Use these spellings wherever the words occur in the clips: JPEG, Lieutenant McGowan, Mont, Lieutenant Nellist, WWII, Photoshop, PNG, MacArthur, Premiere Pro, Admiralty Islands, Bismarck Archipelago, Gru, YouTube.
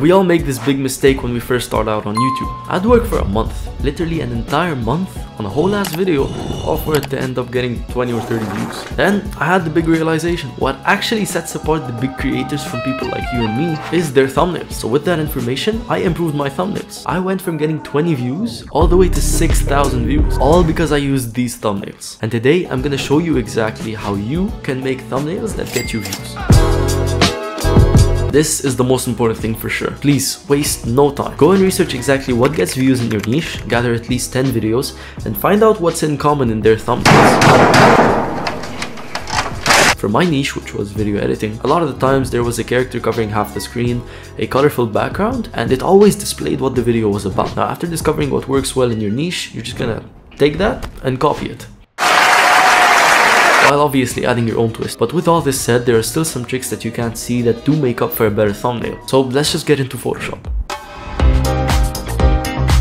We all make this big mistake when we first start out on YouTube. I'd work for a month, literally an entire month on a whole ass video, all for it to end up getting 20 or 30 views. Then I had the big realization, what actually sets apart the big creators from people like you and me is their thumbnails. So with that information, I improved my thumbnails. I went from getting 20 views all the way to 6,000 views, all because I used these thumbnails. And today I'm gonna show you exactly how you can make thumbnails that get you views. This is the most important thing for sure. Please waste no time. Go and research exactly what gets views in your niche, gather at least 10 videos, and find out what's in common in their thumbnails. For my niche, which was video editing, a lot of the times there was a character covering half the screen, a colorful background, and it always displayed what the video was about. Now, after discovering what works well in your niche, you're just gonna take that and copy it, while obviously adding your own twist. But with all this said, there are still some tricks that you can't see that do make up for a better thumbnail. So let's just get into Photoshop.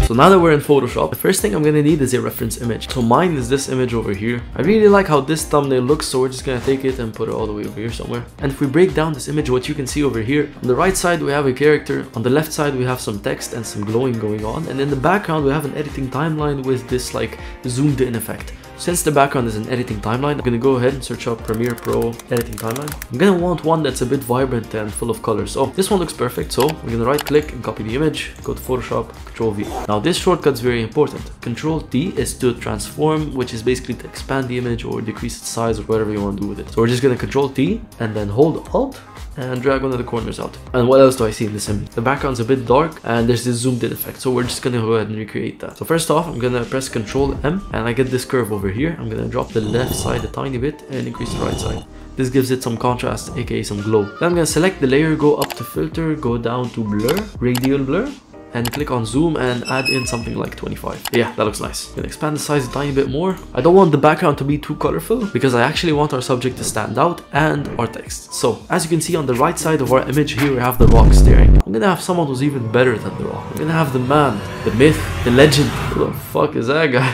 So now that we're in Photoshop, the first thing I'm gonna need is a reference image. So mine is this image over here. I really like how this thumbnail looks, so we're just gonna take it and put it all the way over here somewhere. And if we break down this image, what you can see over here, on the right side we have a character, on the left side we have some text and some glowing going on, and in the background we have an editing timeline with this like zoomed in effect. Since the background is an editing timeline, I'm gonna go ahead and search up Premiere Pro editing timeline. I'm gonna want one that's a bit vibrant and full of colors. Oh, this one looks perfect, so we're gonna right click and copy the image, go to Photoshop, Control V. Now this shortcut's very important. Control T is to transform, which is basically to expand the image or decrease its size or whatever you wanna do with it. So we're just gonna Control T and then hold Alt and drag one of the corners out. And what else do I see in this image? The background's a bit dark and there's this zoomed in effect, so we're just gonna go ahead and recreate that. So first off, I'm gonna press Control M and I get this curve over here. I'm gonna drop the left side a tiny bit and increase the right side. This gives it some contrast, aka some glow. Then I'm gonna select the layer, go up to filter, go down to blur, radial blur, and click on zoom and add in something like 25. Yeah, that looks nice. I'm gonna expand the size a tiny bit more. I don't want the background to be too colorful because I actually want our subject to stand out and our text. So as you can see on the right side of our image here, we have the rock staring. I'm gonna have someone who's even better than the rock. I'm gonna have the man, the myth, the legend. Who the fuck is that guy?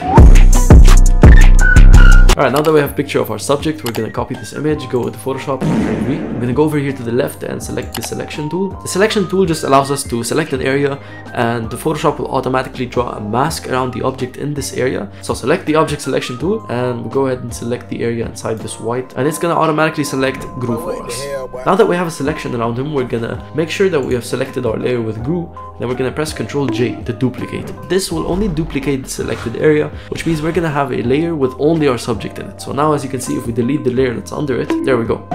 Alright, now that we have a picture of our subject, we're gonna copy this image, go with Photoshop, I'm gonna go over here to the left and select the selection tool. The selection tool just allows us to select an area and the Photoshop will automatically draw a mask around the object in this area. So select the object selection tool and we'll go ahead and select the area inside this white and it's gonna automatically select Gru for us. Now that we have a selection around him, we're gonna make sure that we have selected our layer with Gru, then we're gonna press Ctrl J to duplicate. This will only duplicate the selected area, which means we're gonna have a layer with only our subject in it. So now as you can see, if we delete the layer that's under it, there we go.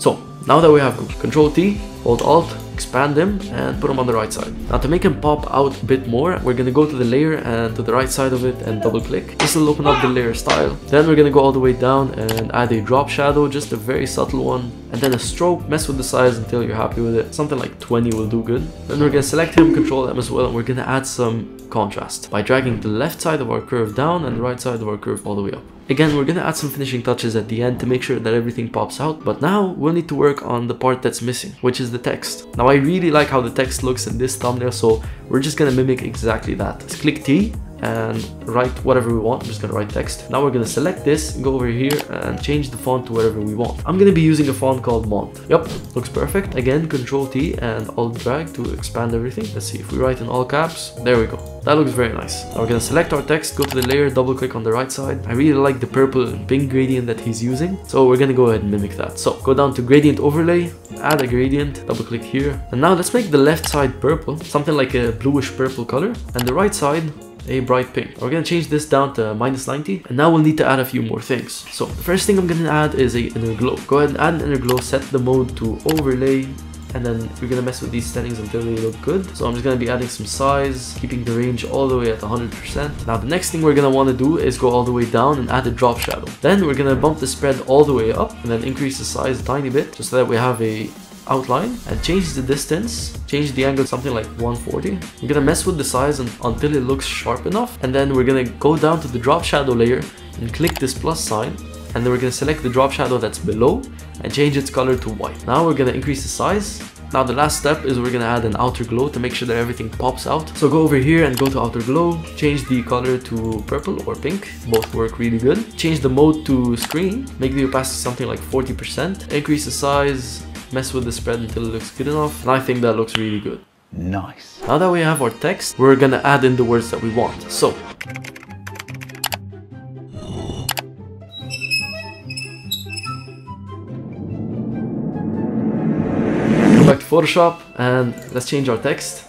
So now that we have Control T, hold Alt, expand him and put him on the right side. Now to make him pop out a bit more, we're gonna go to the layer and to the right side of it and double click. This will open up the layer style. Then we're gonna go all the way down and add a drop shadow, just a very subtle one, and then a stroke. Mess with the size until you're happy with it. Something like 20 will do good. Then we're gonna select him, Control M as well, and we're gonna add some contrast by dragging the left side of our curve down and the right side of our curve all the way up. Again, we're gonna add some finishing touches at the end to make sure that everything pops out, but now we'll need to work on the part that's missing, which is the text. Now I really like how the text looks in this thumbnail, so we're just gonna mimic exactly that. Let's click T and write whatever we want. I'm just gonna write text. Now we're gonna select this, go over here and change the font to whatever we want. I'm gonna be using a font called Mont. Yep, looks perfect. Again, Control T and Alt drag to expand everything. Let's see if we write in all caps. There we go. That looks very nice. Now we're gonna select our text, go to the layer, double click on the right side. I really like the purple and pink gradient that he's using, so we're gonna go ahead and mimic that. So go down to gradient overlay, add a gradient, double click here, and now let's make the left side purple, something like a bluish purple color, and the right side a bright pink. We're gonna change this down to -90, and now we'll need to add a few more things. So the first thing I'm gonna add is an inner glow. Go ahead and add an inner glow, set the mode to overlay, and then you're gonna mess with these settings until they look good. So I'm just gonna be adding some size, keeping the range all the way at 100%. Now the next thing we're gonna wanna do is go all the way down and add a drop shadow. Then we're gonna bump the spread all the way up and then increase the size a tiny bit just so that we have a outline, and change the distance, change the angle something like 140. You're gonna mess with the size until it looks sharp enough, and then we're gonna go down to the drop shadow layer and click this plus sign, and then we're gonna select the drop shadow that's below and change its color to white. Now we're gonna increase the size. Now the last step is we're gonna add an outer glow to make sure that everything pops out. So go over here and go to outer glow, change the color to purple or pink, both work really good. Change the mode to screen, make the opacity something like 40%, increase the size, mess with the spread until it looks good enough, and I think that looks really good. Nice. Now that we have our text, we're gonna add in the words that we want. So, go back to Photoshop and let's change our text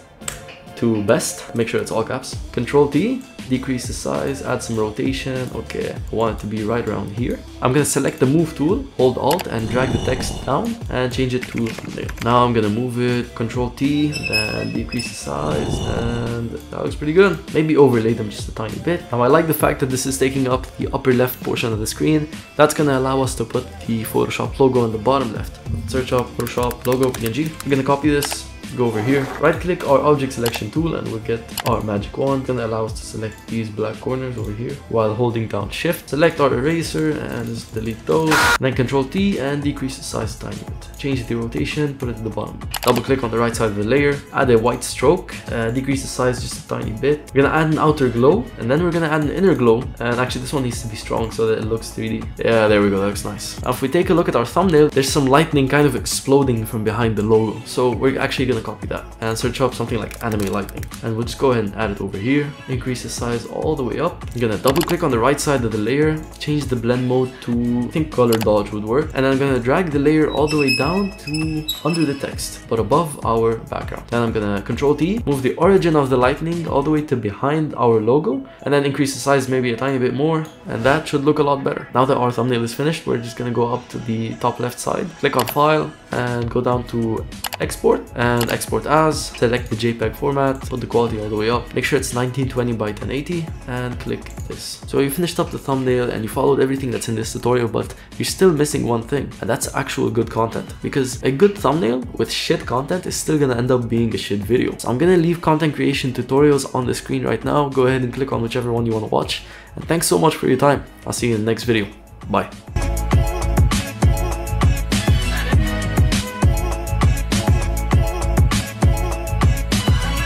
to best. Make sure it's all caps. Control T, decrease the size, add some rotation. Okay, I want it to be right around here. I'm gonna select the move tool, hold alt and drag the text down and change it to thumbnail. Now I'm gonna move it, Control T, and decrease the size, and that looks pretty good. Maybe overlay them just a tiny bit. Now I like the fact that this is taking up the upper left portion of the screen. That's gonna allow us to put the Photoshop logo on the bottom left. Search up Photoshop logo PNG. I'm gonna copy this. Go over here, right click our object selection tool and we'll get our magic wand. It's gonna allow us to select these black corners over here while holding down shift. Select our eraser and just delete those. And then Control T and decrease the size a tiny bit. Change the rotation, put it at the bottom. Double click on the right side of the layer, add a white stroke, decrease the size just a tiny bit. We're gonna add an outer glow and then we're gonna add an inner glow. And actually this one needs to be strong so that it looks 3D. Yeah, there we go, that looks nice. Now if we take a look at our thumbnail, there's some lightning kind of exploding from behind the logo. So we're actually gonna copy that and search up something like anime lightning, and we'll just go ahead and add it over here. Increase the size all the way up. I'm gonna double click on the right side of the layer, change the blend mode to, I think color dodge would work, and I'm gonna drag the layer all the way down to under the text but above our background. Then I'm gonna Control T, move the origin of the lightning all the way to behind our logo, and then increase the size maybe a tiny bit more, and that should look a lot better. Now that our thumbnail is finished, we're just gonna go up to the top left side, click on file and go down to export and export as, select the JPEG format, put the quality all the way up, make sure it's 1920 by 1080 and click this. So you finished up the thumbnail and you followed everything that's in this tutorial, but you're still missing one thing, and that's actual good content, because a good thumbnail with shit content is still gonna end up being a shit video. So I'm gonna leave content creation tutorials on the screen right now. Go ahead and click on whichever one you wanna watch, and thanks so much for your time. I'll see you in the next video. Bye.